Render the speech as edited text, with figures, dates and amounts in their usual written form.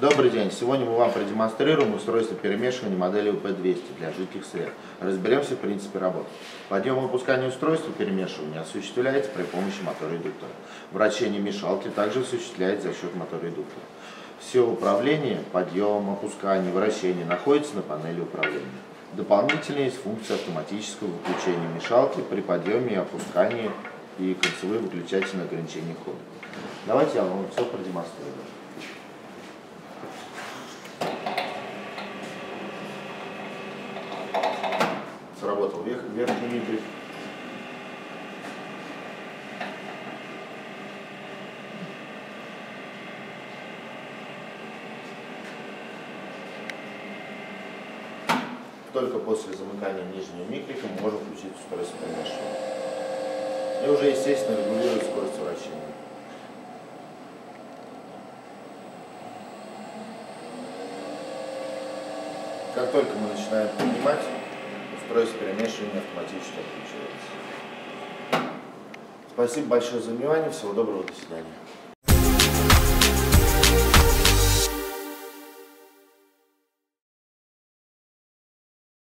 Добрый день! Сегодня мы вам продемонстрируем устройство перемешивания модели УП-200 для жидких сред. Разберемся в принципе работы. Подъем и опускание устройства перемешивания осуществляется при помощи мотора-редуктора. Вращение мешалки также осуществляется за счет мотора-редуктора. Все управление, подъем, опускание, вращение находится на панели управления. Дополнительно есть функция автоматического выключения мешалки при подъеме и опускании и концевые выключательные ограничения хода. Давайте я вам все продемонстрирую. Сработал верхний нейтрик. Только после замыкания нижнего микрика мы можем включить скорость перемешивания. И уже, естественно, регулирует скорость вращения. Как только мы начинаем поднимать, устройство перемешивания автоматически отключается. Спасибо большое за внимание. Всего доброго. До свидания.